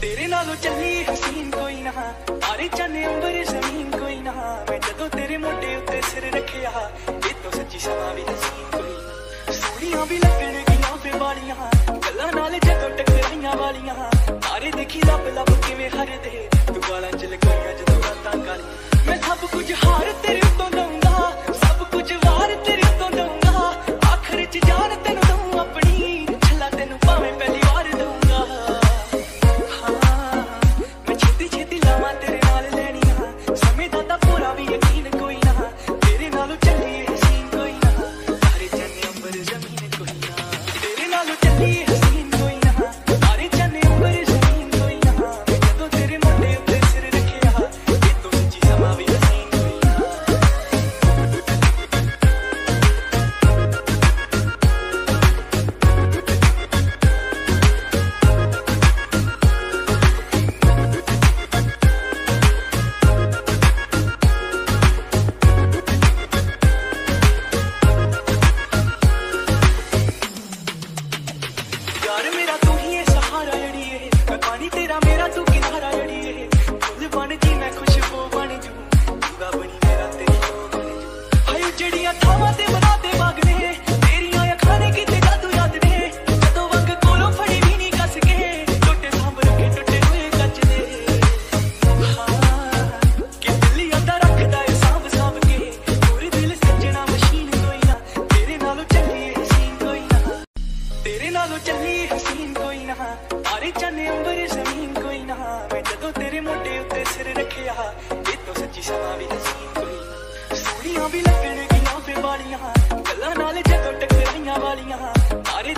तेरे नालों चली हसीन कोई ना आरे चने अंबर जमीन कोई ना मैं जदों तेरे मोटे उत्ते सिर रखिया ये तो सच्ची समा भी हसीन कोई सोहणियां भी लगण गियां फे वालियां गल्लां नाल जदों टकराईयां वालियां आरे देखी लब लब किवें हर दे तू वाला च लगाईयां जदों रातां काली मैं सब कुछ हार तेरे उत्तों दूंगा सब कुछ वार तेरे उत्तों दूंगा आखिर च जान तैनूं दूं अपनी छला तैनूं भावें पहली वार दूंगा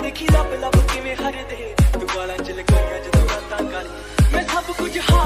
देखी लब लब किवें हर दे तू वाला च लगाईयां जदों रातां काली मैं सब कुछ